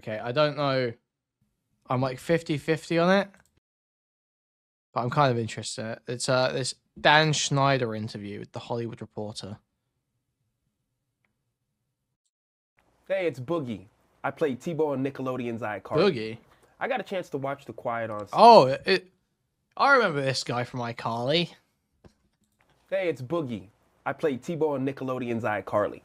Okay, I don't know. I'm like 50-50 on it. But I'm kind of interested in it. It's this Dan Schneider interview with the Hollywood Reporter. Hey, it's Boogie. I played T-Bone on Nickelodeon's iCarly. Boogie? I got a chance to watch the Quiet on Set. Oh, I remember this guy from iCarly. Hey, it's Boogie. I played T-Bone on Nickelodeon's iCarly.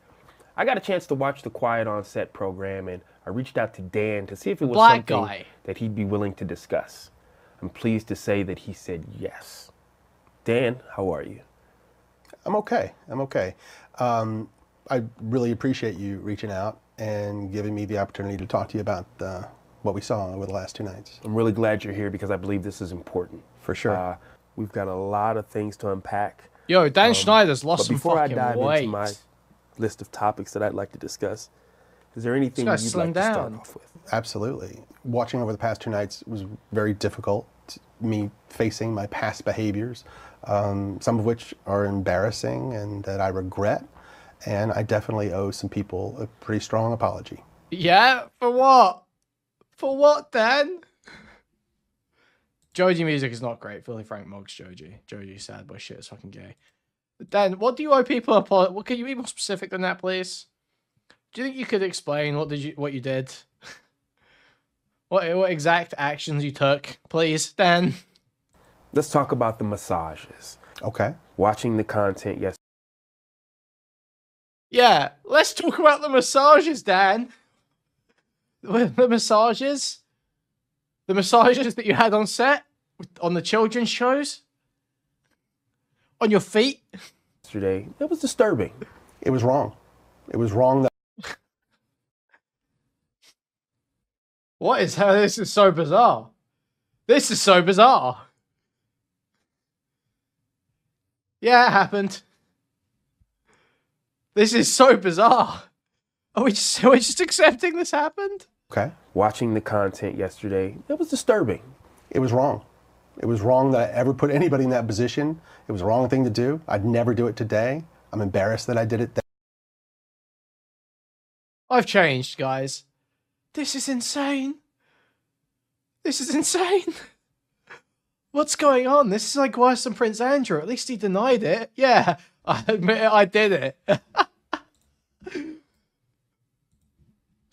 I got a chance to watch the Quiet on Set program, and I reached out to Dan to see if it was something that he'd be willing to discuss. I'm pleased to say that he said yes. Dan, how are you? I'm okay. I'm okay. I really appreciate you reaching out and giving me the opportunity to talk to you about what we saw over the last two nights. I'm really glad you're here because I believe this is important. For sure. We've got a lot of things to unpack. Yo, Dan Schneider's lost some fucking weight. Before I dive into my list of topics that I'd like to discuss, is there anything you'd like to start off with? Absolutely. Watching over the past two nights was very difficult. Me facing my past behaviors, some of which are embarrassing and that I regret. And I definitely owe some people a pretty strong apology. Yeah? For what? For what, Dan? Joji music is not great. Philly Frank mugs Joji. Joji's sad boy shit is fucking gay. Dan, what do you owe people apology? What, can you be more specific than that, please? Do you think you could explain what you did? What exact actions you took, please, Dan? Let's talk about the massages. Okay. Watching the content yesterday. Yeah, let's talk about the massages, Dan. The massages? The massages that you had on set? On the children's shows? On your feet? Yesterday, that was disturbing. It was wrong. It was wrong that... What is how this is so bizarre? This is so bizarre. Yeah, it happened. This is so bizarre. Are we just accepting this happened? Okay. Watching the content yesterday, that was disturbing. It was wrong. It was wrong that I ever put anybody in that position. It was the wrong thing to do. I'd never do it today. I'm embarrassed that I did it then. I've changed, guys. This is insane. This is insane. What's going on? This is like worse than Prince Andrew. At least he denied it. Yeah, I admit it, I did it.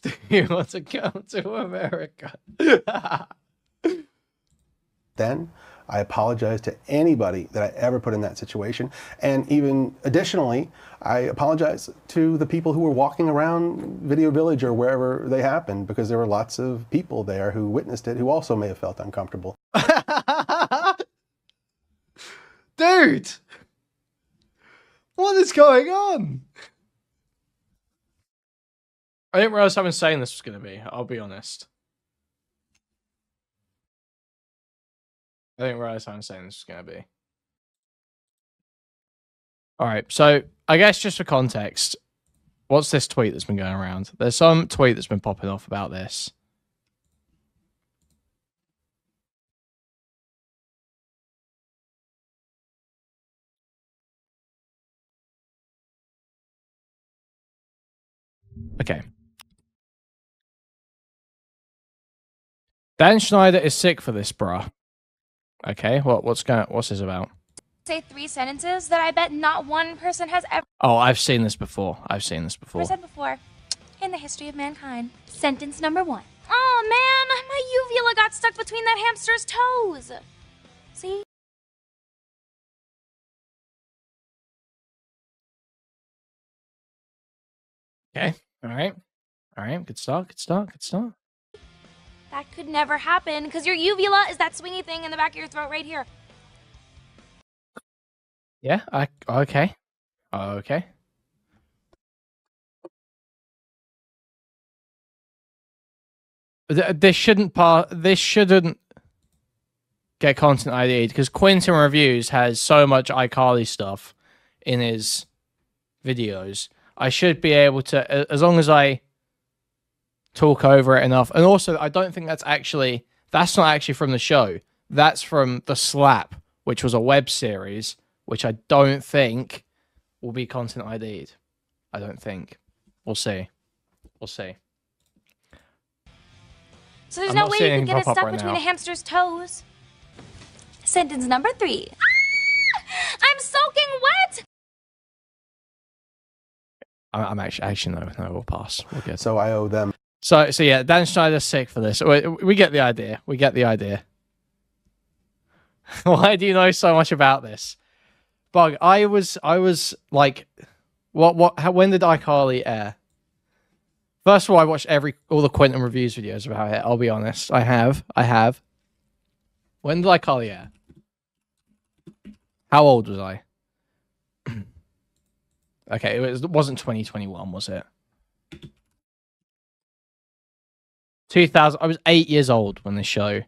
Do you want to come to America? Then I apologize to anybody that I ever put in that situation. And even additionally, I apologize to the people who were walking around Video Village or wherever they happened, because there were lots of people there who witnessed it who also may have felt uncomfortable. Dude! What is going on? I didn't realize how insane this was going to be, I'll be honest. I didn't realize how insane this was going to be. Alright, so I guess just for context, what's this tweet that's been going around? There's some tweet that's been popping off about this. Okay. Dan Schneider is sick for this, bruh. Okay, what's this about? Say three sentences that I bet not one person has ever... Oh, I've seen this before. I've seen this before. I've said before, in the history of mankind. Sentence number one. Oh man, my uvula got stuck between that hamster's toes. See? Okay, alright. Alright, good start, good start, good start. That could never happen, because your uvula is that swingy thing in the back of your throat right here. Yeah, okay. Okay. This shouldn't get content ID'd, because Quinton Reviews has so much iCarly stuff in his videos. I should be able to, as long as I talk over it enough. And also, I don't think that's not actually from the show. That's from The Slap, which was a web series, which I don't think will be content ID'd. I don't think. We'll see. We'll see. So there's no way you can get it stuck between a hamster's toes. Sentence number 3. I'm soaking wet! I'm actually, no, we'll pass. We'll get it. So I owe them. So yeah, Dan Schneider's sick for this. We get the idea. We get the idea. Why do you know so much about this? Bug, I was like, when did iCarly air? First of all, I watched all the Quinton Reviews videos about it. I'll be honest. I have. When did iCarly air? How old was I? Okay, it wasn't 2021, was it? 2000. I was 8 years old when this show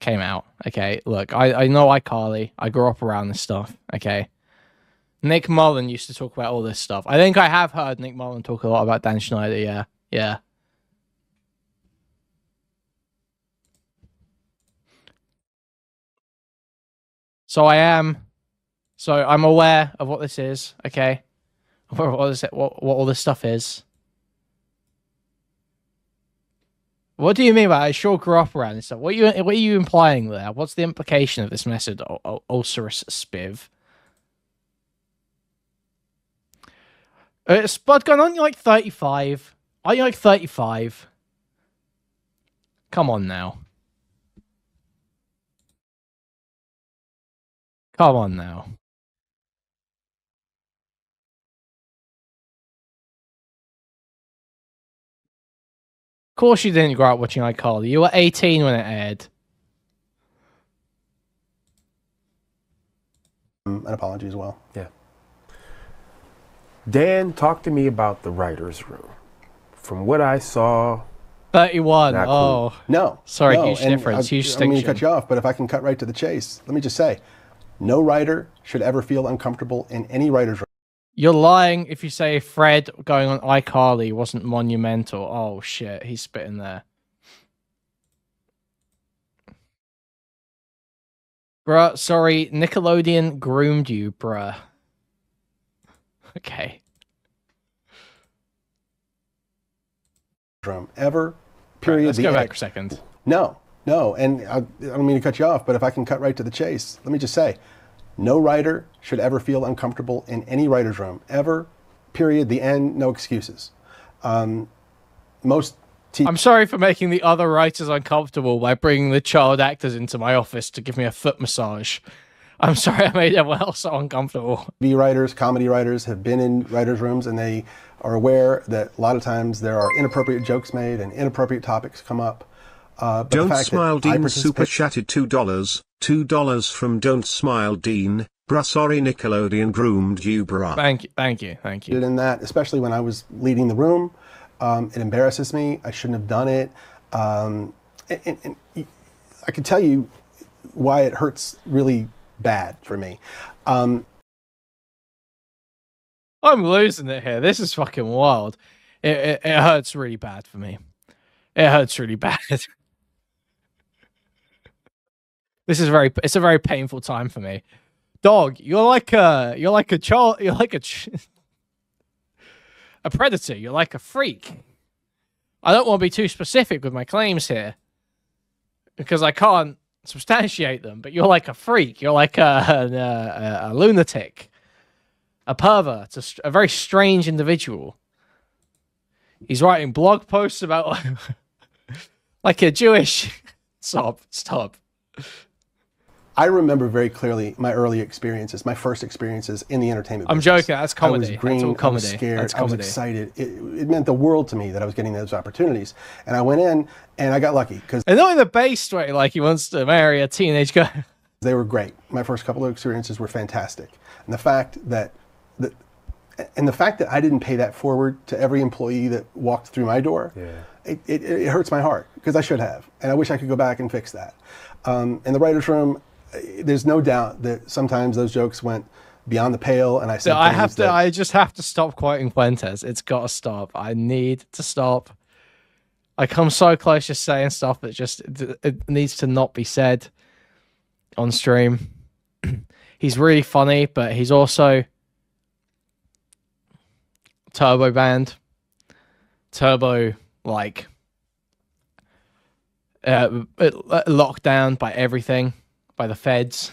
came out. Okay, look, I know iCarly. I grew up around this stuff. Okay. Nick Mullen used to talk about all this stuff. I think I have heard Nick Mullen talk a lot about Dan Schneider. Yeah, yeah. So I'm aware of what this is. Okay, what all this stuff is. What do you mean by I sure grew up around this stuff? What are you implying there? What's the implication of this method, ulcerous spiv? Spudgun, aren't you like 35? Aren't you like 35? Come on now. Come on now. Of course you didn't grow up watching iCarly. You were 18 when it aired. An apology as well. Yeah. Dan, talk to me about the writer's room. From what I saw... 31. Cool. Oh. No. Sorry, no. Huge difference. Huge distinction. I'm going to cut you off, but if I can cut right to the chase, let me just say, no writer should ever feel uncomfortable in any writer's room. You're lying if you say Fred going on iCarly wasn't monumental. Oh, shit. He's spitting there. Bruh, sorry. Nickelodeon groomed you, bruh. Okay. Drum ever, period. Right, let's go back for a second. No, and I don't mean to cut you off, but if I can cut right to the chase, let me just say, no writer should ever feel uncomfortable in any writer's room, ever, period, the end, no excuses. I'm sorry for making the other writers uncomfortable by bringing the child actors into my office to give me a foot massage. I'm sorry I made everyone else so uncomfortable. TV writers, comedy writers have been in writers' rooms and they are aware that a lot of times there are inappropriate jokes made and inappropriate topics come up. But Don't Smile Dean super chatted $2. $2 from Don't Smile Dean. Bruh, sorry Nickelodeon groomed you, bruh. Thank you. In that, especially when I was leading the room, it embarrasses me. I shouldn't have done it. And I can tell you why it hurts really bad for me. I'm losing it here. This is fucking wild. It hurts really bad for me. It hurts really bad. This is a very painful time for me. Dog, you're like a child, you're like a predator, you're like a freak. I don't want to be too specific with my claims here because I can't substantiate them, but you're like a freak. You're like a lunatic, a pervert, a very strange individual. He's writing blog posts about like a Jewish... Stop. I remember very clearly my early experiences, my first experiences in the entertainment business. I'm joking. That's comedy. I was green, all comedy. I was scared. That's comedy. I was excited. It meant the world to me that I was getting those opportunities. And I went in and I got lucky because... And not in the base straight, like he wants to marry a teenage girl. They were great. My first couple of experiences were fantastic. And the fact that... the fact that I didn't pay that forward to every employee that walked through my door, yeah. It hurts my heart because I should have. And I wish I could go back and fix that. In the writer's room, there's no doubt that sometimes those jokes went beyond the pale. And I said, I just have to stop quoting Fuentes. It's got to stop. I need to stop. I come so close to saying stuff that just it needs to not be said on stream. He's really funny, but he's also... Turbo band, turbo like locked down by everything, by the feds.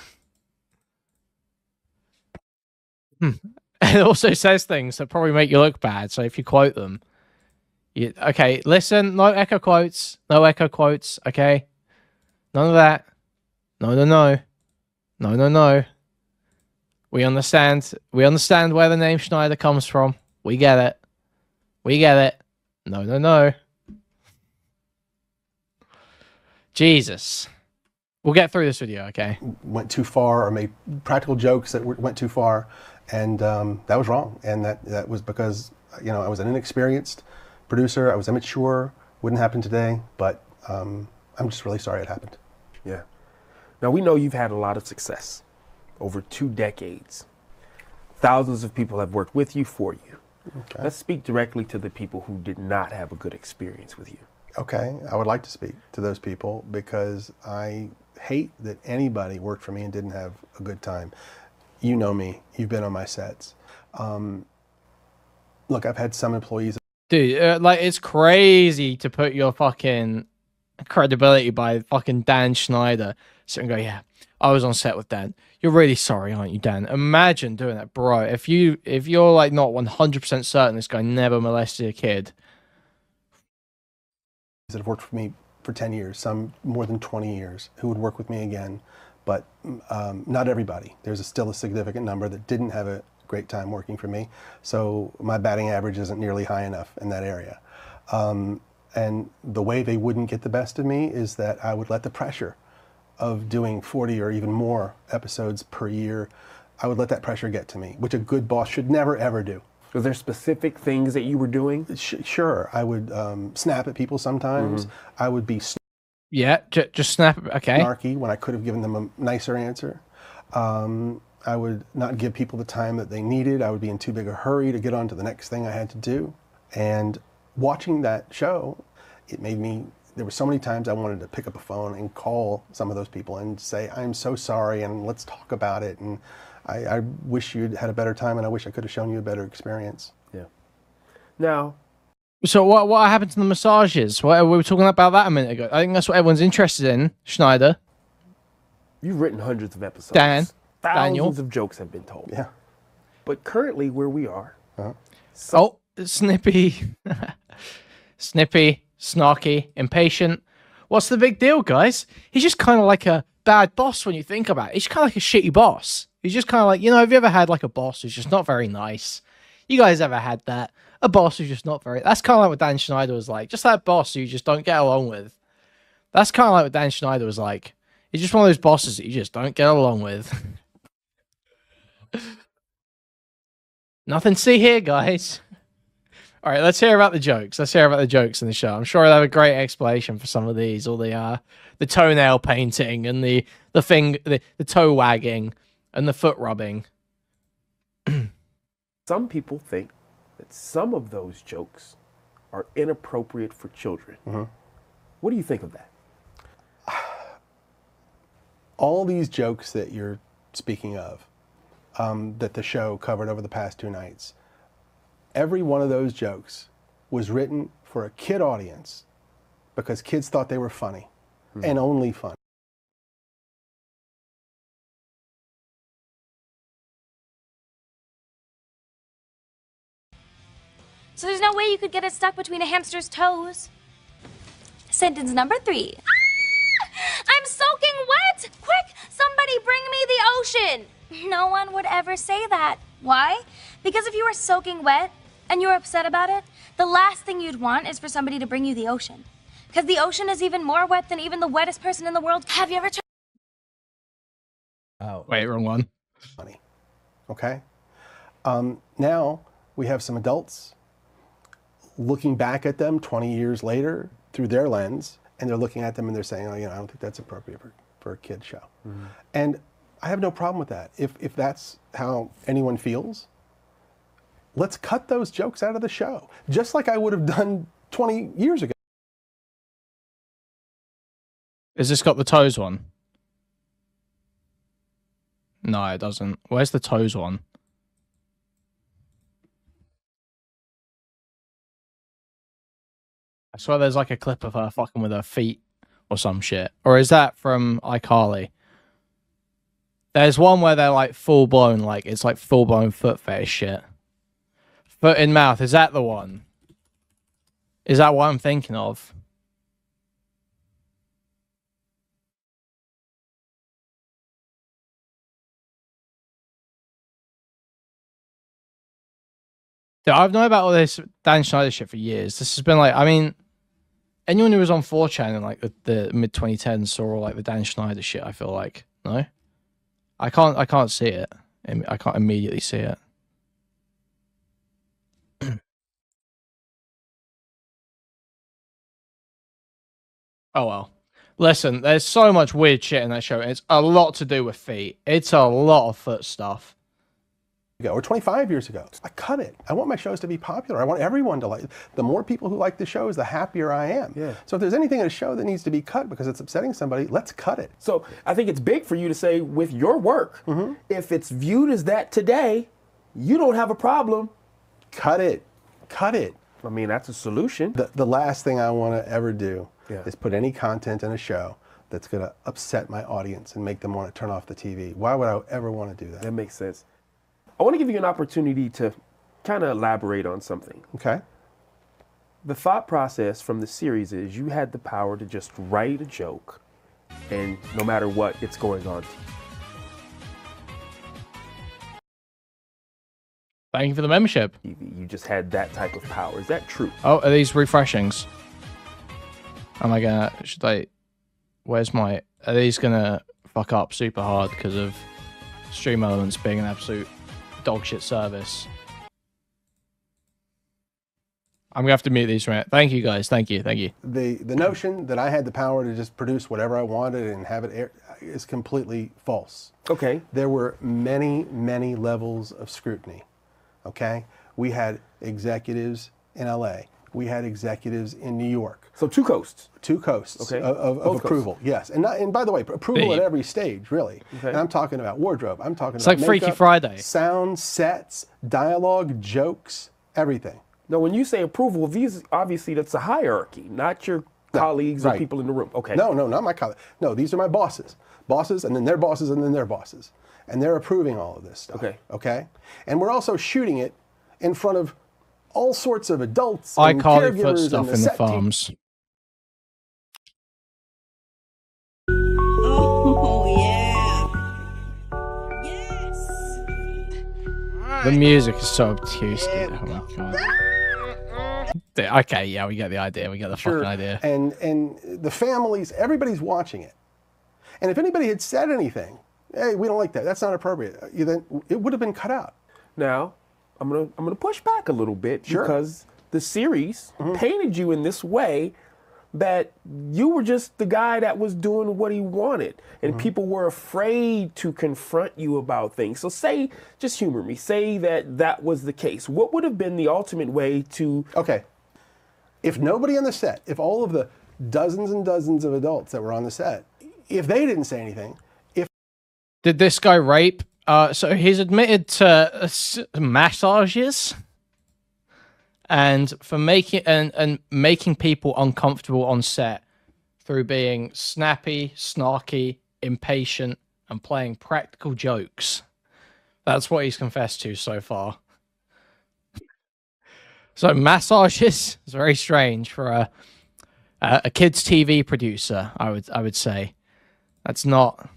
It also says things that probably make you look bad. So if you quote them, you, okay, listen, no echo quotes, no echo quotes. Okay. None of that. No, no, no, no, no, no. We understand where the name Schneider comes from. We get it. We get it. No, no, no. Jesus. We'll get through this video, okay? Went too far or made practical jokes that went too far. And that was wrong. And that was because, you know, I was an inexperienced producer. I was immature. Wouldn't happen today. But I'm just really sorry it happened. Yeah. Now, we know you've had a lot of success over 2 decades. Thousands of people have worked with you, for you. Okay. Let's speak directly to the people who did not have a good experience with you. Okay, I would like to speak to those people because I hate that anybody worked for me and didn't have a good time. You know me, you've been on my sets. Look, I've had some employees. Dude, like, it's crazy to put your fucking credibility by fucking Dan Schneider. So I go, yeah, I was on set with Dan. You're really sorry, aren't you, Dan? Imagine doing that, bro. If you're like not 100% certain this guy never molested a kid. That have worked for me for 10 years, some more than 20 years, who would work with me again, but not everybody. There's still a significant number that didn't have a great time working for me, so my batting average isn't nearly high enough in that area. And the way they wouldn't get the best of me is that I would let the pressure of doing 40 or even more episodes per year, I would let that pressure get to me, which a good boss should never, ever do. Were there specific things that you were doing? Sure. I would snap at people sometimes. Mm-hmm. I would be... Yeah, just snap. Okay. Snarky when I could have given them a nicer answer. I would not give people the time that they needed. I would be in too big a hurry to get on to the next thing I had to do. And watching that show, it made me... There were so many times I wanted to pick up a phone and call some of those people and say, I'm so sorry, and let's talk about it. And... I wish you'd had a better time, and I wish I could have shown you a better experience. Yeah. Now, so what happened to the massages? What, we were talking about that a minute ago. I think that's what everyone's interested in, Schneider. You've written hundreds of episodes. Dan. Thousands of jokes have been told. Yeah. But currently where we are. Huh? So snippy. Snippy, snarky, impatient. What's the big deal, guys? He's just kind of like a bad boss when you think about it. He's kind of like a shitty boss. He's just kind of like, you know, have you ever had like a boss who's just not very nice? You guys ever had that? A boss who's just not very... That's kind of like what Dan Schneider was like. Just that boss who you just don't get along with. That's kind of like what Dan Schneider was like. He's just one of those bosses that you just don't get along with. Nothing to see here, guys. All right, let's hear about the jokes. Let's hear about the jokes in the show. I'm sure I'll have a great explanation for some of these. All the toenail painting and the toe wagging. And the foot rubbing. Some people think that some of those jokes are inappropriate for children. Mm-hmm. What do you think of that? All these jokes that you're speaking of, that the show covered over the past 2 nights, every one of those jokes was written for a kid audience because kids thought they were funny, mm-hmm. and only funny. So there's no way you could get it stuck between a hamster's toes. Sentence number 3. I'm soaking wet! Quick, somebody bring me the ocean! No one would ever say that. Why? Because if you were soaking wet and you were upset about it, the last thing you'd want is for somebody to bring you the ocean. Because the ocean is even more wet than even the wettest person in the world. Have you ever tried... Oh, wait, wrong one. Funny. Okay. Now we have some adults looking back at them 20 years later through their lens, and they're looking at them and they're saying, oh, you know, I don't think that's appropriate for a kid's show. Mm-hmm. And I have no problem with that. If that's how anyone feels, let's cut those jokes out of the show, just like I would have done 20 years ago. Has this got the toes one? No, it doesn't. Where's the toes one? I swear there's like a clip of her fucking with her feet or some shit. Or is that from iCarly? There's one where they're like full blown, like it's like full blown foot fetish shit. Foot in mouth, is that the one? Is that what I'm thinking of? Dude, I've known about all this Dan Schneider shit for years. This has been like, I mean, anyone who was on 4chan in like the mid 2010s saw all like the Dan Schneider shit. I feel like no, I can't see it. I can't immediately see it. Oh well, listen, there's so much weird shit in that show, and it's a lot to do with feet. It's a lot of foot stuff. Ago, or 25 years ago. I cut it. I want my shows to be popular. I want everyone to like it. The more people who like the shows, the happier I am. Yeah. So if there's anything in a show that needs to be cut because it's upsetting somebody, let's cut it. So I think it's big for you to say with your work, if it's viewed as that today, you don't have a problem. Cut it. Cut it. I mean, that's a solution. The last thing I want to ever do is put any content in a show that's going to upset my audience and make them want to turn off the TV. Why would I ever want to do that? That makes sense. I want to give you an opportunity to kind of elaborate on something. Okay. The thought process from the series is you had the power to just write a joke and no matter what, it's going on. Thank you for the membership. You just had that type of power. Is that true? Oh, are these refreshings? Am I gonna, should I, where's my, are these gonna fuck up super hard because of Stream Elements being an absolute dogshit service? I'm gonna have to mute these for a minute. Thank you guys. Thank you. Thank you. The notion that I had the power to just produce whatever I wanted and have it air is completely false. Okay. There were many levels of scrutiny. Okay. We had executives in LA. We had executives in New York. So two coasts. Two coasts of approval, yes. And not, and by the way, approval at every stage, really. Okay. And I'm talking about wardrobe. I'm talking about makeup, Freaky Friday. Sound, sets, dialogue, jokes, everything. Now, when you say approval, these obviously that's a hierarchy, not your colleagues or people in the room. Okay. No, no, not my colleagues. No, these are my bosses. Bosses, and then their bosses, and then their bosses. And they're approving all of this stuff. Okay. Okay? And we're also shooting it in front of all sorts of adults and caregivers foot stuff in the farms. Oh, yeah. Yes. The music is so obtuse, dude. Oh, my God. Okay, yeah, we get the idea. We get the fucking idea. And the families, everybody's watching it. And if anybody had said anything, hey, we don't like that, that's not appropriate, then it would have been cut out. Now, I'm gonna push back a little bit because the series painted you in this way that you were just the guy that was doing what he wanted and people were afraid to confront you about things. So say, just humor me, say that that was the case. What would have been the ultimate way to... Okay, if nobody on the set, if all of the dozens and dozens of adults that were on the set, if they didn't say anything, if... Did this guy rape? So he's admitted to massages and for making and making people uncomfortable on set through being snappy, snarky, impatient, and playing practical jokes. That's what he's confessed to so far. So massages is very strange for a kids' TV producer. I would say that's not,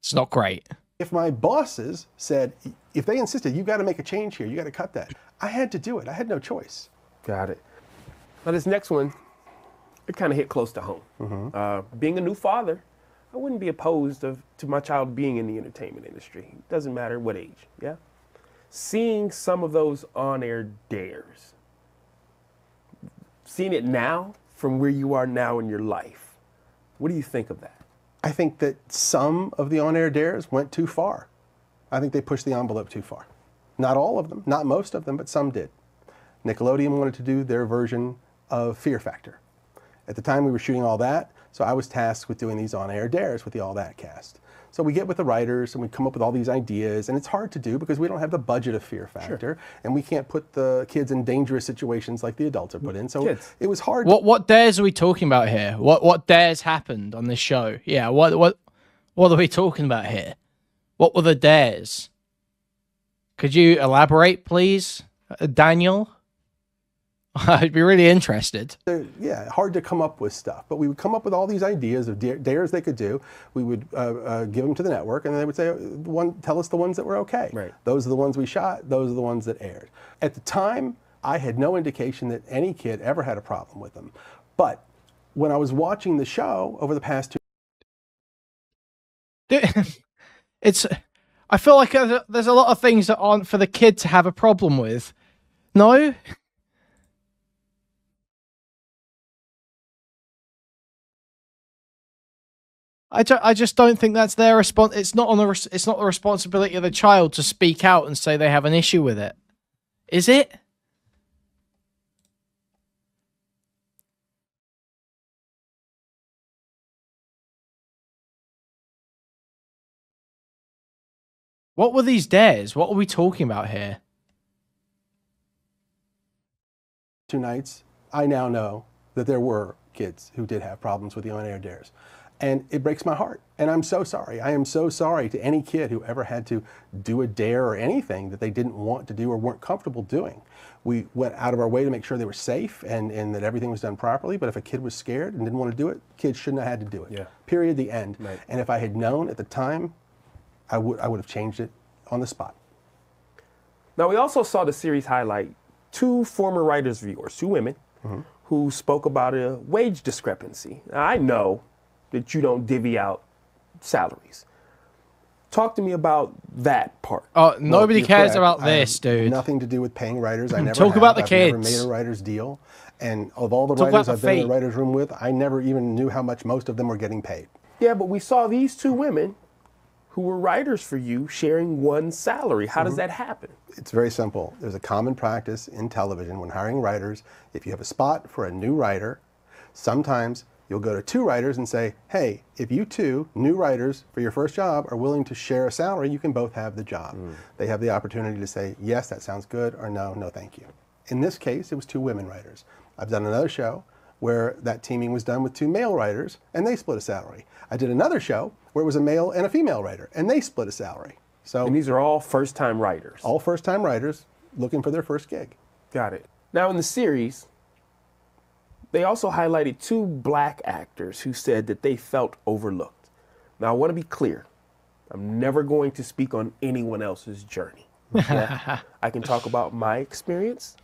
it's not great. If my bosses said, if they insisted, you got to make a change here, you got to cut that, I had to do it. I had no choice. Got it. Now this next one, it kind of hit close to home. Being a new father, I wouldn't be opposed to my child being in the entertainment industry. It doesn't matter what age, yeah? Seeing some of those on-air dares, seeing it now from where you are now in your life, what do you think of that? I think that some of the on-air dares went too far. I think they pushed the envelope too far. Not all of them, not most of them, but some did. Nickelodeon wanted to do their version of Fear Factor. At the time we were shooting All That, so I was tasked with doing these on-air dares with the All That cast. So we get with the writers and we come up with all these ideas, and it's hard to do because we don't have the budget of Fear Factor, and we can't put the kids in dangerous situations like the adults are put in. So it was hard. What dares are we talking about here? What dares happened on this show? Yeah, what are we talking about here? What were the dares? Could you elaborate, please, Daniel? I'd be really interested. Yeah, hard to come up with stuff. But we would come up with all these ideas of dares they could do. We would give them to the network, and they would say, tell us the ones that were okay. Right. Those are the ones we shot. Those are the ones that aired. At the time, I had no indication that any kid ever had a problem with them. But when I was watching the show over the past 2 years... I feel like there's a lot of things that aren't for the kid to have a problem with. No? I just don't think that's their response. It's not the responsibility of the child to speak out and say they have an issue with it, is it? What were these dares? What are we talking about here? 2 nights, I now know that there were kids who did have problems with the on-air dares. And it breaks my heart. And I'm so sorry. I am so sorry to any kid who ever had to do a dare or anything that they didn't want to do or weren't comfortable doing. We went out of our way to make sure they were safe and that everything was done properly. But if a kid was scared and didn't want to do it, kids shouldn't have had to do it. Yeah. Period, the end. Right. And if I had known at the time, I would have changed it on the spot. Now, we also saw the series highlight 2 former writers' viewers, 2 women, who spoke about a wage discrepancy. Now, I know that you don't divvy out salaries. Talk to me about that part. Oh, nobody cares about this, dude. Nothing to do with paying writers. I never talk about the kids. I've never made a writer's deal. And of all the writers I've been in the writer's room with, I never even knew how much most of them were getting paid. Yeah, but we saw these 2 women who were writers for you sharing 1 salary. How does that happen? It's very simple. There's a common practice in television when hiring writers. If you have a spot for a new writer, sometimes you'll go to 2 writers and say, hey, if you 2 new writers for your first job are willing to share a salary, you can both have the job. They have the opportunity to say, yes, that sounds good, or no, no, thank you. In this case, it was 2 women writers. I've done another show where that teaming was done with 2 male writers, and they split a salary. I did another show where it was a male and a female writer, and they split a salary. So, and these are all first-time writers? All first-time writers looking for their first gig. Got it. Now, in the series, they also highlighted 2 black actors who said that they felt overlooked. Now, I want to be clear. I'm never going to speak on anyone else's journey. Okay? I can talk about my experience,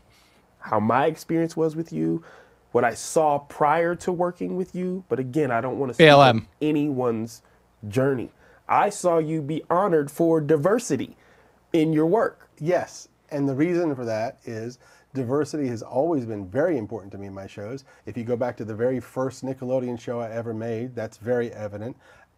how my experience was with you, what I saw prior to working with you, but again, I don't want to speak anyone's journey. I saw you be honored for diversity in your work. Yes, and the reason for that is diversity has always been very important to me in my shows. If you go back to the very first Nickelodeon show I ever made, that's very evident,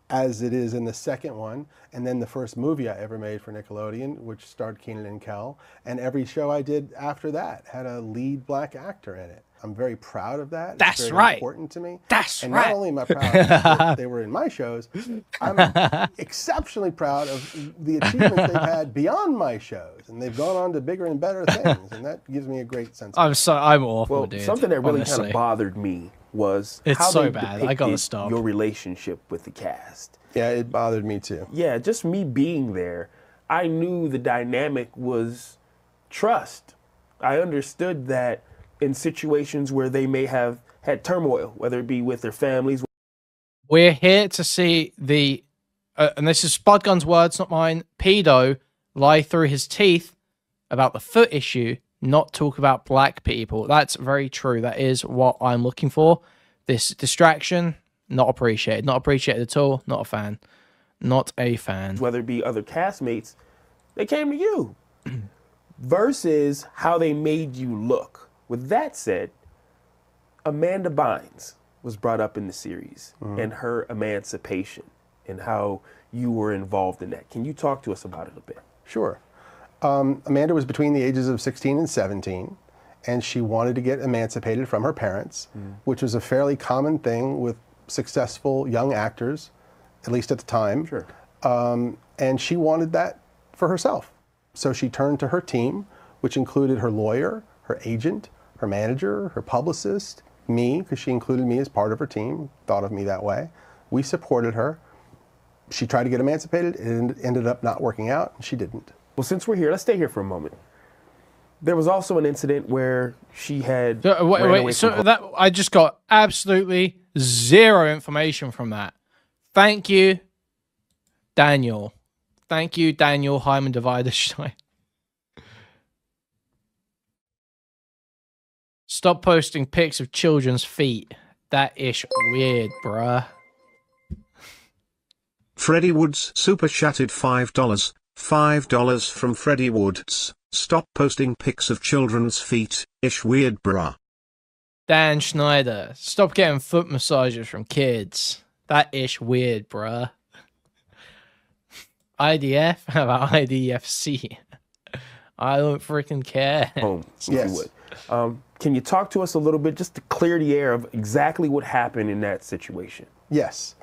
as it is in the second one, and then the first movie I ever made for Nickelodeon, which starred Kenan and Kel, and every show I did after that had a lead black actor in it. I'm very proud of that. That's right. Important to me. That's right. And not only am I proud that they were in my shows, I'm exceptionally proud of the achievements they've had beyond my shows, and they've gone on to bigger and better things, and that gives me a great sense. I'm awful, well, dude. Something that really kind of bothered me was it's how so they bad. I gotta stop. Your relationship with the cast. Yeah, it bothered me too. Yeah, just me being there, I knew the dynamic was trust. I understood that. In situations where they may have had turmoil, whether it be with their families. We're here to see the, and this is Spudgun's words, not mine, pedo lie through his teeth about the foot issue, not talk about black people. That's very true. That is what I'm looking for. This distraction, not appreciated. Not appreciated at all. Not a fan. Not a fan. Whether it be other castmates, they came to you versus how they made you look. With that said, Amanda Bynes was brought up in the series and her emancipation and how you were involved in that. Can you talk to us about it a bit? Sure. Amanda was between the ages of 16 and 17, and she wanted to get emancipated from her parents, which was a fairly common thing with successful young actors, at least at the time. Sure. And she wanted that for herself. So she turned to her team, which included her lawyer, her agent, her manager, her publicist, me, because she included me as part of her team, thought of me that way. We supported her. She tried to get emancipated, and ended up not working out, and she didn't. Well, since we're here, let's stay here for a moment. There was also an incident where she had... So I just got absolutely zero information from that. Thank you, Daniel. Thank you, Daniel Hyman Dividerstein. Stop posting pics of children's feet. That ish weird, bruh. Freddie Woods super chatted $5. $5 from Freddie Woods. Stop posting pics of children's feet. Ish weird, bruh. Dan Schneider. Stop getting foot massages from kids. That ish weird, bruh. IDF? How about IDFC? I don't freaking care. Oh, yes. Can you talk to us a little bit, just to clear the air, of exactly what happened in that situation? Yes.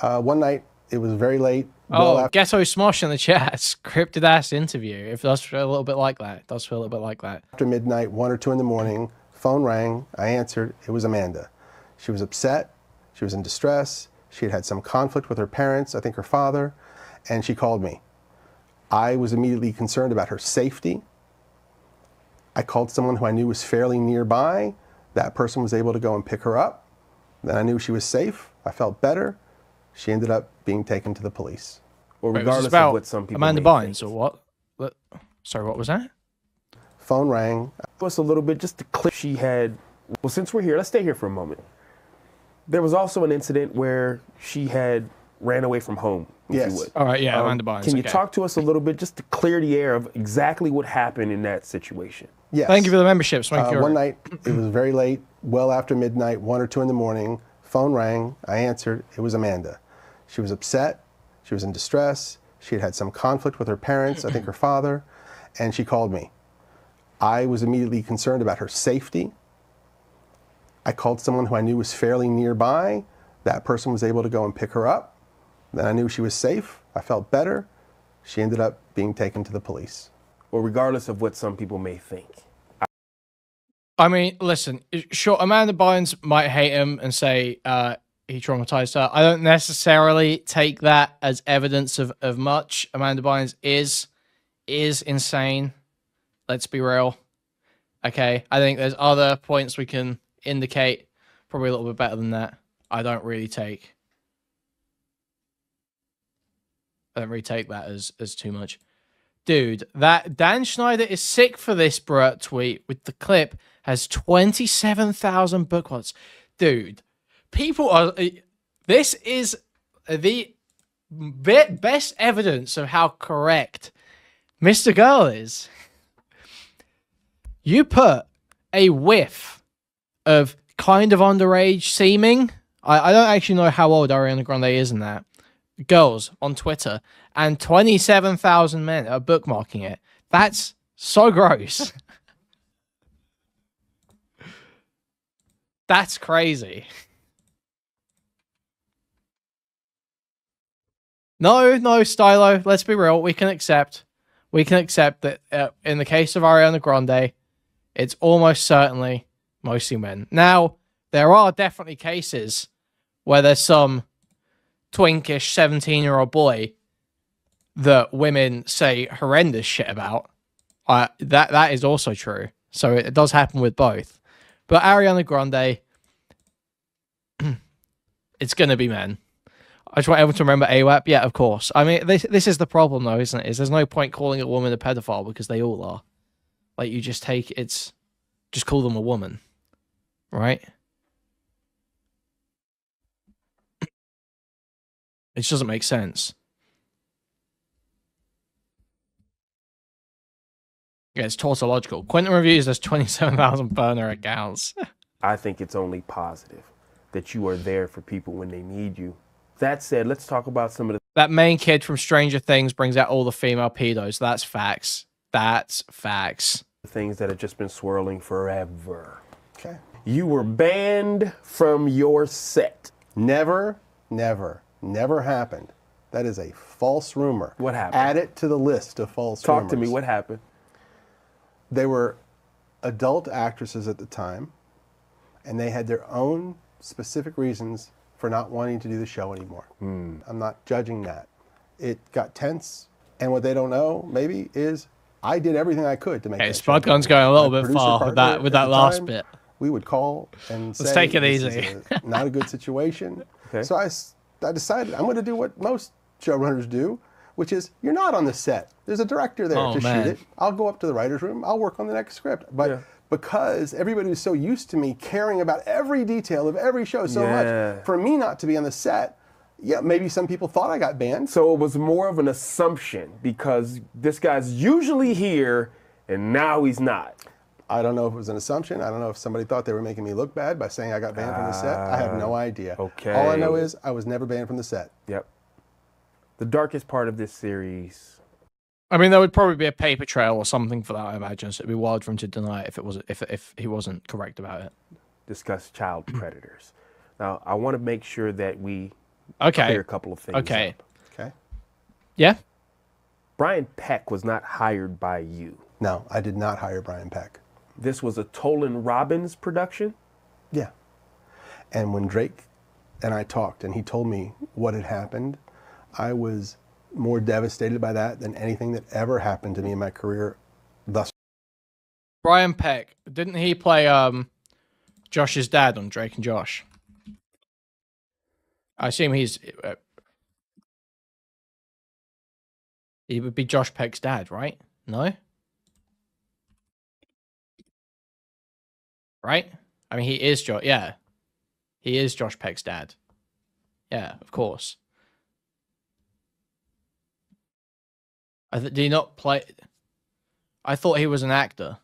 One night, it was very late. Oh, Ghetto Smosh in the chat. Scripted ass interview. It does feel a little bit like that. It does feel a little bit like that. After midnight, 1 or 2 in the morning, phone rang. I answered. It was Amanda. She was upset. She was in distress. She had had some conflict with her parents, I think her father, and she called me. I was immediately concerned about her safety. I called someone who I knew was fairly nearby. That person was able to go and pick her up. Then I knew she was safe. I felt better. She ended up being taken to the police. Well, regardless of what some people Amanda Bynes or what? Sorry, what was that? Phone rang. Just a little bit, just to clear. She had... Well, since we're here, let's stay here for a moment. There was also an incident where she had ran away from home. Yes. You would. All right, yeah, Amanda Bynes. Can you talk to us a little bit, just to clear the air, of exactly what happened in that situation? Yes. Thank you for the membership. One night, it was very late, well after midnight, 1 or 2 in the morning. Phone rang. I answered. It was Amanda. She was upset. She was in distress. She had had some conflict with her parents, I think her father, and she called me. I was immediately concerned about her safety. I called someone who I knew was fairly nearby. That person was able to go and pick her up. Then I knew she was safe. I felt better. She ended up being taken to the police. Well, regardless of what some people may think. I mean, listen, sure, Amanda Bynes might hate him and say he traumatized her. I don't necessarily take that as evidence of much. Amanda Bynes is insane. Let's be real. Okay, I think there's other points we can indicate probably a little bit better than that. I don't really take that as too much. Dude, that Dan Schneider is sick for this, bro, tweet with the clip has 27,000 bookworms. Dude, people are... This is the best evidence of how correct Mr. Girl is. You put a whiff of kind of underage seeming. I don't actually know how old Ariana Grande is in that. Girls on Twitter, and 27,000 men are bookmarking it. That's so gross. That's crazy. No, Stylo, let's be real. We can accept that in the case of Ariana Grande, it's almost certainly mostly men. Now, there are definitely cases where there's some twinkish 17-year-old boy that women say horrendous shit about. That is also true. So it does happen with both. But Ariana Grande, it's going to be men. I just want everyone to remember AWAP. Yeah, of course. I mean, this is the problem, though, isn't it? Is there's no point calling a woman a pedophile because they all are. Like, you just take it's... Just call them a woman. Right? It just doesn't make sense. Yeah, it's tautological. Quinton Reviews has 27,000 burner accounts. I think it's only positive that you are there for people when they need you. That said, let's talk about some of the... That main kid from Stranger Things brings out all the female pedos. That's facts. That's facts. Things that have just been swirling forever. Okay. You were banned from your set. Never happened. That is a false rumor. What happened? Add it to the list of false rumors. Talk to me. What happened? They were adult actresses at the time, and they had their own specific reasons for not wanting to do the show anymore. Mm. I'm not judging that. It got tense, and what they don't know, maybe, is I did everything I could to make it. Spud Gun's going a little bit far with that last bit. We would call and say, let's take it easy. Not a good situation. Okay. So I decided I'm going to do what most showrunners do, which is you're not on the set. There's a director there to shoot it. I'll go up to the writer's room. I'll work on the next script. But because everybody was so used to me caring about every detail of every show so much, for me not to be on the set, maybe some people thought I got banned. So it was more of an assumption because this guy's usually here and now he's not. I don't know if it was an assumption. I don't know if somebody thought they were making me look bad by saying I got banned from the set. I have no idea. Okay. All I know is I was never banned from the set. Yep. The darkest part of this series. I mean, there would probably be a paper trail or something for that, I imagine. So it'd be wild for him to deny it if he wasn't correct about it. Discuss child predators. Now, I want to make sure that we clear a couple of things up. Okay. Yeah? Brian Peck was not hired by you. No, I did not hire Brian Peck. This was a Tolan Robbins production? Yeah. And when Drake and I talked and he told me what had happened, I was more devastated by that than anything that ever happened to me in my career thus. Brian Peck, didn't he play Josh's dad on Drake and Josh? I assume he's... he would be Josh Peck's dad, right? No? Right? I mean, he is Josh. Yeah. He is Josh Peck's dad. Yeah, of course. Did he not play? I thought he was an actor.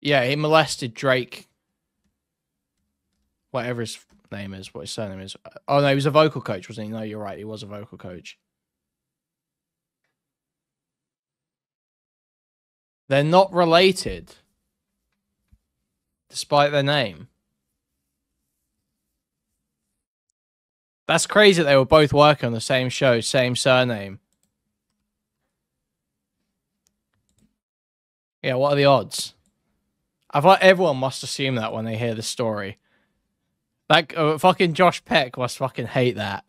Yeah, he molested Drake. Whatever his name is, what his surname is. Oh, no, he was a vocal coach, wasn't he? No, you're right. He was a vocal coach. They're not related, despite their name. That's crazy that they were both working on the same show, same surname. Yeah, what are the odds? I thought everyone must assume that when they hear the story. Like, fucking Josh Peck must fucking hate that.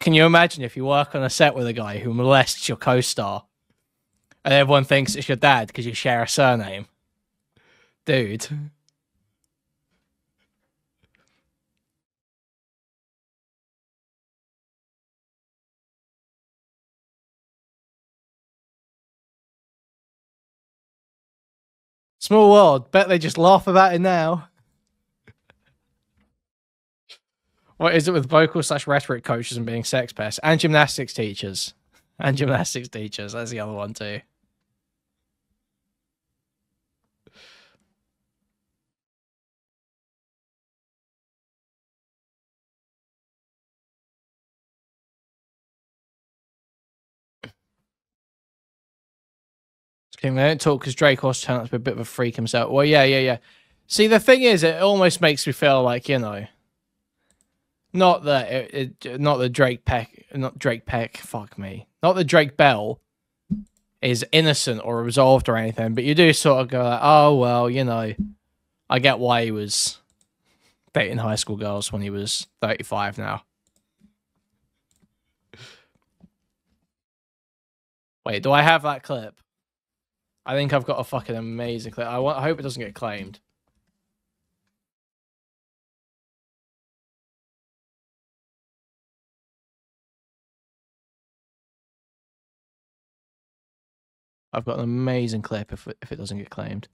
Can you imagine if you work on a set with a guy who molests your co-star? And everyone thinks it's your dad because you share a surname. Dude. Small world. Bet they just laugh about it now. What is it with vocal/rhetoric coaches and being sex pests? And gymnastics teachers. And gymnastics teachers. That's the other one too. They don't talk because Drake also turned out to be a bit of a freak himself. Well, yeah. See, the thing is, it almost makes me feel like, you know, not that Drake Bell is innocent or absolved or anything, but you do sort of go like, oh, well, you know, I get why he was dating high school girls when he was 35 now. Wait, do I have that clip? I think I've got a fucking amazing clip. I hope it doesn't get claimed. I've got an amazing clip if it doesn't get claimed.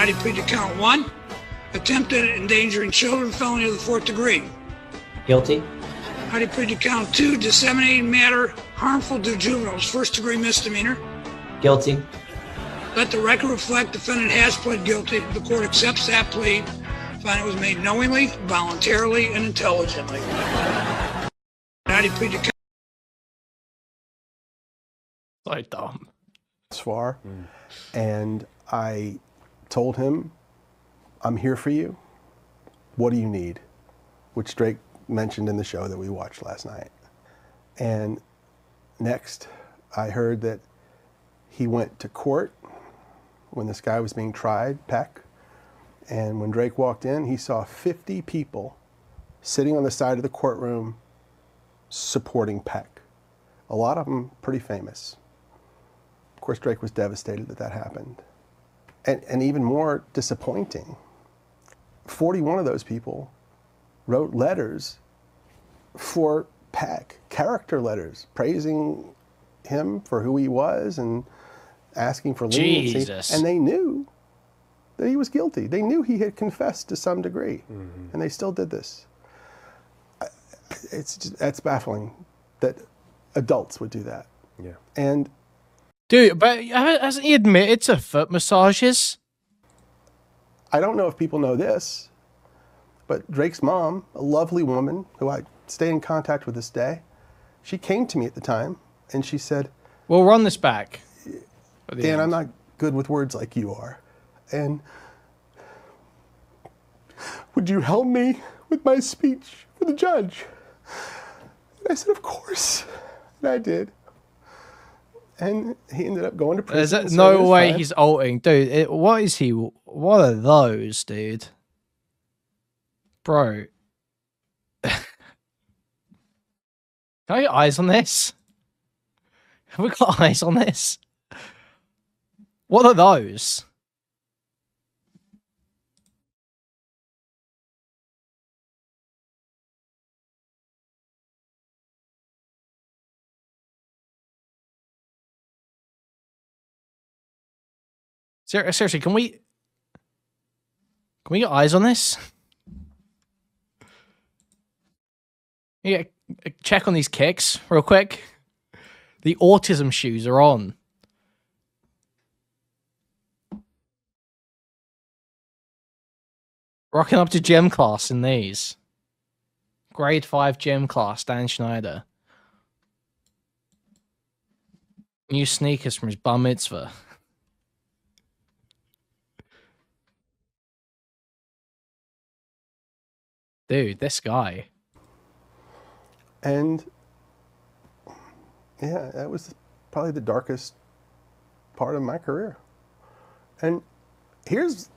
I plead to count one, attempted endangering children, felony of the 4th degree. Guilty. I plead to count two, disseminating matter harmful to juveniles, 1st degree misdemeanor. Guilty. Let the record reflect defendant has pled guilty. The court accepts that plea. Finding was made knowingly, voluntarily, and intelligently. Now he pleaded to Soir, and I told him, I'm here for you. What do you need? Which Drake mentioned in the show that we watched last night. And next, I heard that he went to court when this guy was being tried, Peck. And when Drake walked in, he saw 50 people sitting on the side of the courtroom supporting Peck. A lot of them pretty famous. Of course, Drake was devastated that that happened. And even more disappointing, 41 of those people wrote letters for Peck, character letters, praising him for who he was and asking for leniency. Jesus. And they knew that he was guilty. They knew he had confessed to some degree, and they still did this. It's just, that's baffling that adults would do that. Yeah. And dude, but hasn't he admitted to foot massages? I don't know if people know this, but Drake's mom, a lovely woman who I stay in contact with this day, she came to me at the time and she said, "We'll run this back." Dan, I'm not good with words like you are. And would you help me with my speech for the judge? And I said, of course. And I did. And he ended up going to prison. Is that no way he's alting? Dude, what is he? What are those, dude? Bro. Can I get eyes on this? Have we got eyes on this? What are those? Seriously, can we get eyes on this? Yeah, check on these kicks real quick. The autism shoes are on. Rocking up to gym class in these. Grade 5 gym class, Dan Schneider. New sneakers from his bar mitzvah. Dude, this guy. And yeah, that was probably the darkest part of my career. And here's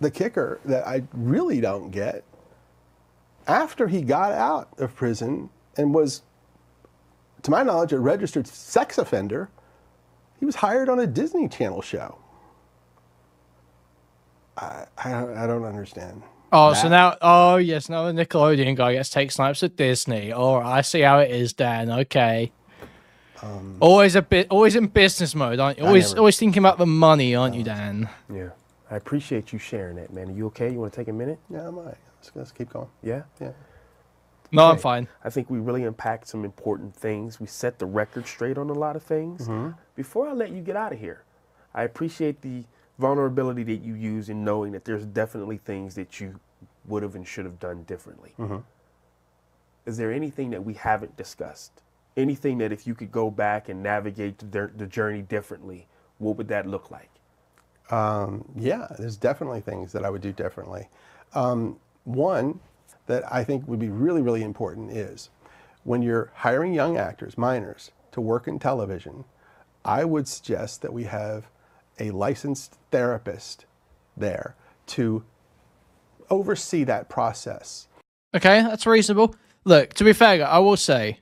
the kicker that I really don't get. After he got out of prison and was, to my knowledge, a registered sex offender, he was hired on a Disney Channel show. I don't understand. Oh, that. So now, oh yes, now the Nickelodeon guy gets take snipes at Disney. All right, I see how it is, Dan. Okay. Always in business mode, aren't you? Always thinking about the money, aren't you, Dan? Yeah, I appreciate you sharing that, man. Are you okay? You want to take a minute? Yeah, I'm all right. Let's keep going. Yeah, yeah. No, okay. I'm fine. I think we really unpacked some important things. We set the record straight on a lot of things. Before I let you get out of here, I appreciate the vulnerability that you use in knowing that there's definitely things that you would have and should have done differently. Is there anything that we haven't discussed? Anything that if you could go back and navigate the journey differently, what would that look like? Yeah, there's definitely things that I would do differently. One that I think would be really, really important is when you're hiring young actors, minors, to work in television, I would suggest that we have a licensed therapist there to oversee that process. Okay, that's reasonable. Look, to be fair, I will say,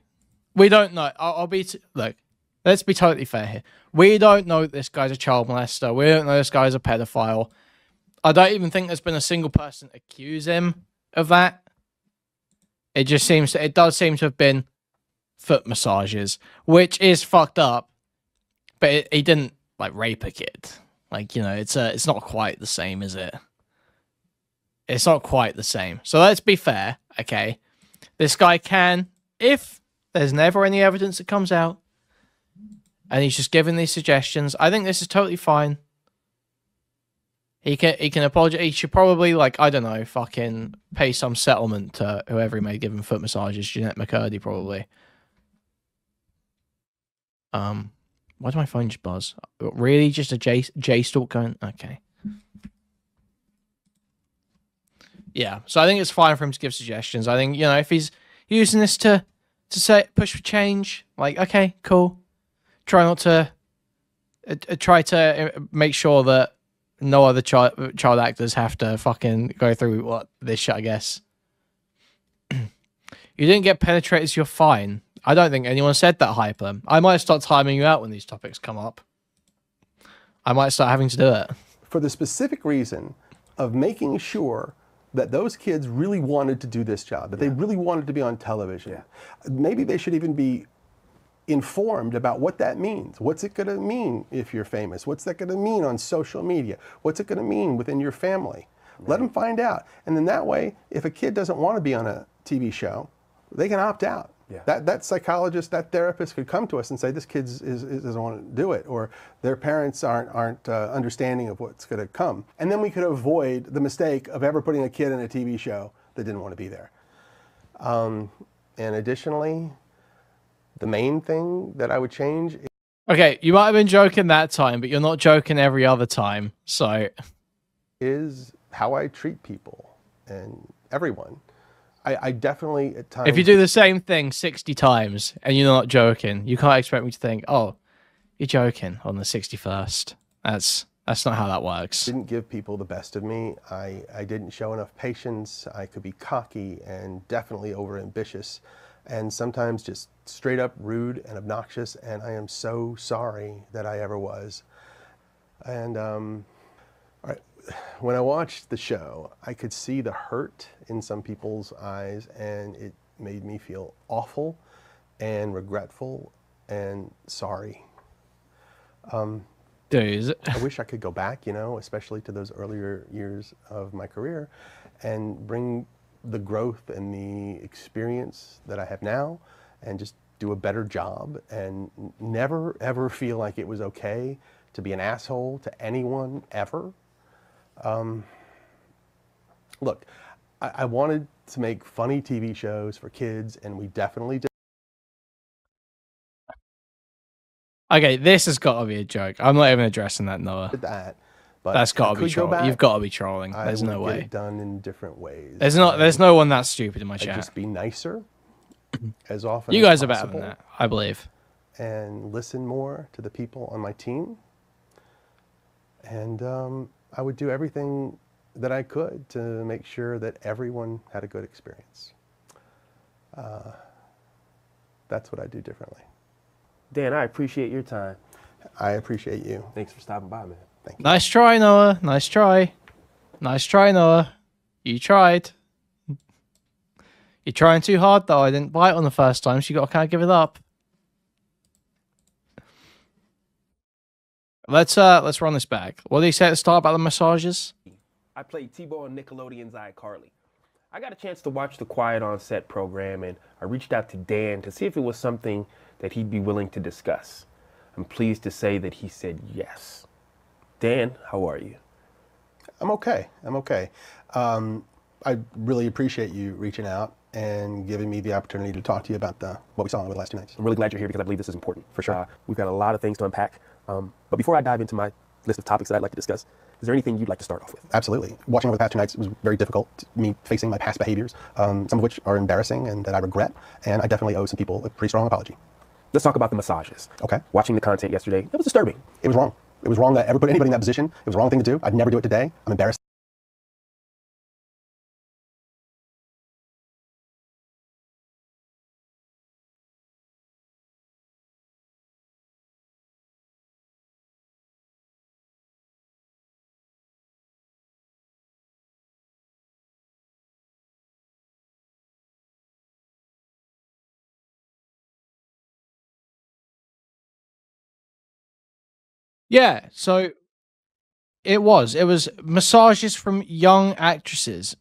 we don't know. I'll be, look, let's be totally fair here. We don't know this guy's a child molester. We don't know this guy's a pedophile. I don't even think there's been a single person accuse him of that. It just seems, it does seem to have been foot massages, which is fucked up, but he didn't, like, rape a kid. Like, you know, it's not quite the same, is it? It's not quite the same. So let's be fair, okay? This guy can, if there's never any evidence that comes out, and he's just giving these suggestions, I think this is totally fine. He can apologize. He should probably, like, I don't know, fucking pay some settlement to whoever he may give him foot massages. Jeanette McCurdy, probably. Why do my phone just buzz? Really, just a J stalk going? Okay. Yeah, so I think it's fine for him to give suggestions. I think, you know, if he's using this to say push for change, like, okay, cool. Try not to try to make sure that no other child actors have to fucking go through what this shit, I guess. You didn't get penetrated, so you're fine. I don't think anyone said that, Hyper. I might start timing you out when these topics come up. I might start having to do it. For the specific reason of making sure that those kids really wanted to do this job, that they really wanted to be on television. Yeah. Maybe they should even be informed about what that means. What's it going to mean if you're famous? What's that going to mean on social media? What's it going to mean within your family? Right. Let them find out. And then that way, if a kid doesn't want to be on a TV show, they can opt out. Yeah. That psychologist, that therapist could come to us and say, this kid doesn't want to do it, or their parents aren't understanding of what's going to come. And then we could avoid the mistake of ever putting a kid in a TV show that didn't want to be there. And additionally, the main thing that I would change is... Okay, you might have been joking that time, but you're not joking every other time, so... ...is how I treat people and everyone. I definitely at times... If you do the same thing 60 times and you're not joking, you can't expect me to think, oh, you're joking on the 61st. That's not how that works. I didn't give people the best of me. I didn't show enough patience. I could be cocky and definitely overambitious and sometimes just straight up rude and obnoxious, and I am so sorry that I ever was. And all right. When I watched the show, I could see the hurt in some people's eyes, and it made me feel awful and regretful and sorry. Days. I wish I could go back, you know, especially to those earlier years of my career and bring the growth and the experience that I have now and just do a better job and never, ever feel like it was okay to be an asshole to anyone ever. Look, I wanted to make funny TV shows for kids, and we definitely did. Okay, this has got to be a joke. I'm not even addressing that, Noah. But that's got to be trolling. You've got to be trolling. There's no way. It done in different ways. There's no one that stupid in my chat. Just be nicer as often. You guys as possible, are better than that, I believe. And listen more to the people on my team. And I would do everything that I could to make sure that everyone had a good experience. That's what I do differently. Dan, I appreciate your time. I appreciate you. Thanks for stopping by, man. Thank you. Nice try, Noah. Nice try. Nice try, Noah. You tried. You're trying too hard, though. I didn't bite on the first time, so you got to kind of give it up. Let's run this back. What did he say at the start about the massages? I played T-Bone on Nickelodeon's iCarly. I got a chance to watch the Quiet on Set program, and I reached out to Dan to see if it was something that he'd be willing to discuss. I'm pleased to say that he said yes. Dan, how are you? I'm okay. I'm okay. I really appreciate you reaching out and giving me the opportunity to talk to you about what we saw over the last 2 nights. I'm really glad you're here because I believe this is important. For sure. We've got a lot of things to unpack. But before I dive into my list of topics that I'd like to discuss, is there anything you'd like to start off with? Absolutely. Watching over the past 2 nights was very difficult, me facing my past behaviors, some of which are embarrassing and that I regret, and I definitely owe some people a pretty strong apology. Let's talk about the massages. Okay. Watching the content yesterday, that was disturbing. It was wrong. It was wrong to ever put anybody in that position. It was the wrong thing to do. I'd never do it today. I'm embarrassed. Yeah, so it was massages from young actresses.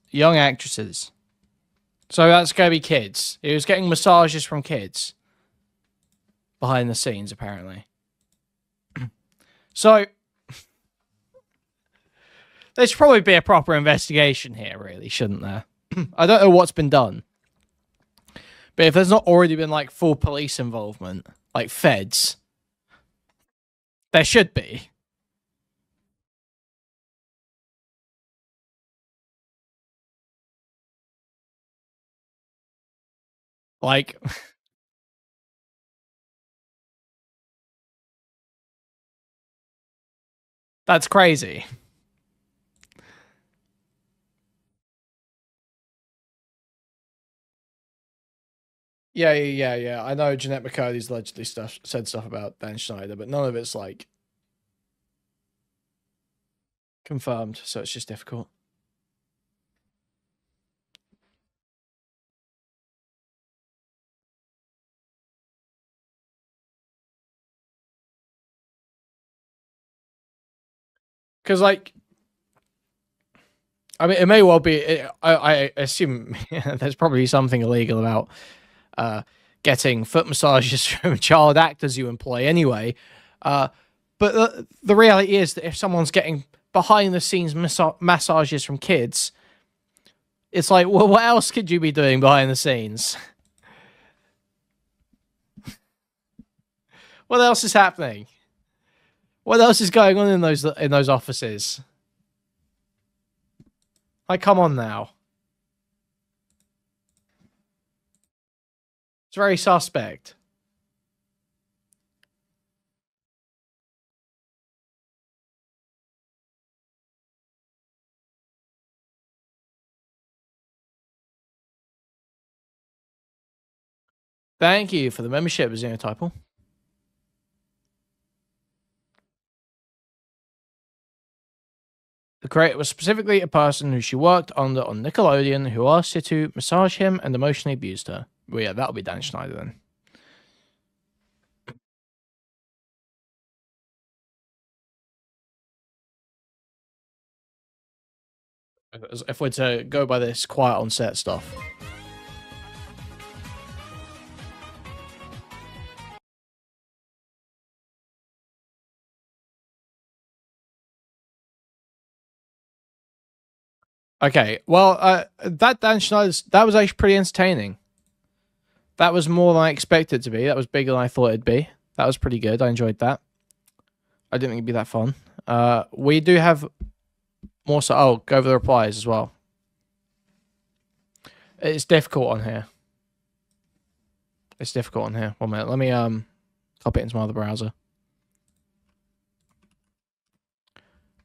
So that's going to be kids. He was getting massages from kids behind the scenes, apparently. So there should probably be a proper investigation here, really, shouldn't there? I don't know what's been done. But if there's not already been, like, full police involvement, like feds, there should be. Like... That's crazy. Yeah. I know Jeanette McCurdy's allegedly said stuff about Dan Schneider, but none of it's, like, confirmed, so it's just difficult. Because, like, I mean, it may well be, I assume there's probably something illegal about... getting foot massages from child actors you employ anyway. But the reality is that if someone's getting behind-the-scenes massages from kids, it's like, well, what else could you be doing behind the scenes? What else is happening? What else is going on in those offices? Like, come on now. Very suspect. Thank you for the membership, Xenotypal. The creator was specifically a person who she worked under on Nickelodeon who asked her to massage him and emotionally abused her. Well, yeah, that'll be Dan Schneider then. If we're to go by this Quiet on Set stuff. Okay, well, that Dan Schneider's, that was actually pretty entertaining. That was more than I expected it to be. That was bigger than I thought it'd be. That was pretty good. I enjoyed that. I didn't think it'd be that fun. We do have more so... Oh, go over the replies as well. It's difficult on here. It's difficult on here. 1 minute. Let me copy it into my other browser.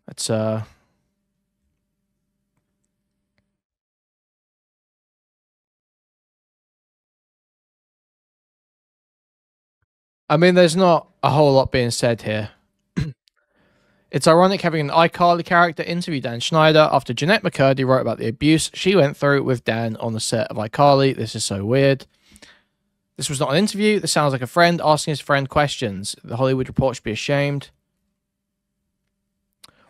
Let's... I mean, there's not a whole lot being said here. It's ironic having an iCarly character interview Dan Schneider after Jeanette McCurdy wrote about the abuse she went through with Dan on the set of iCarly. This is so weird. This was not an interview. This sounds like a friend asking his friend questions. The Hollywood Reporter should be ashamed.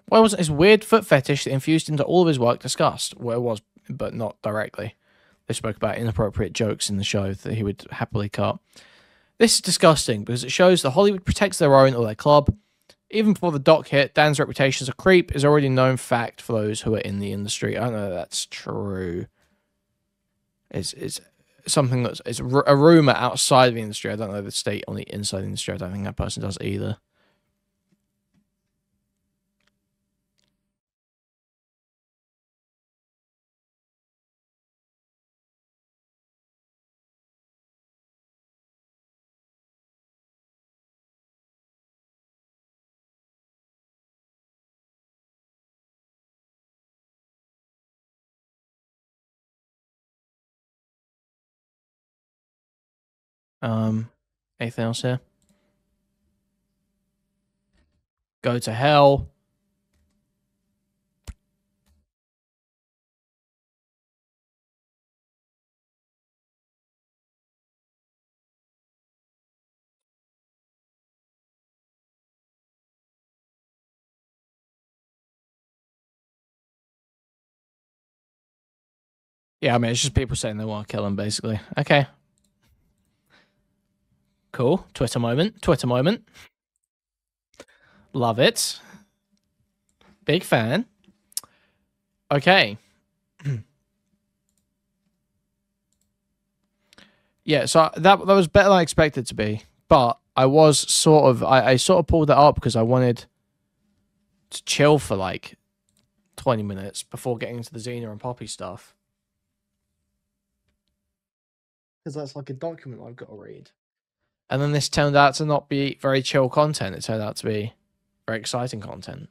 Why wasn't his weird foot fetish that infused into all of his work discussed? Well, it was, but not directly. They spoke about inappropriate jokes in the show that he would happily cut. This is disgusting because it shows that Hollywood protects their own or their club. Even before the doc hit, Dan's reputation as a creep is already a known fact for those who are in the industry. I don't know that's true. It's something that's it's a rumor outside of the industry. I don't know the state on the inside of the industry. I don't think that person does either. Anything else here? Go to hell. Yeah, I mean, it's just people saying they want to kill him, basically. Okay. Cool. Twitter moment. Twitter moment. Love it. Big fan. Okay. Yeah, so that was better than I expected to be, but I was sort of I sort of pulled that up because I wanted to chill for like 20 minutes before getting into the Xena and Poppy stuff. Because that's like a document I've got to read. And then this turned out to not be very chill content. It turned out to be very exciting content.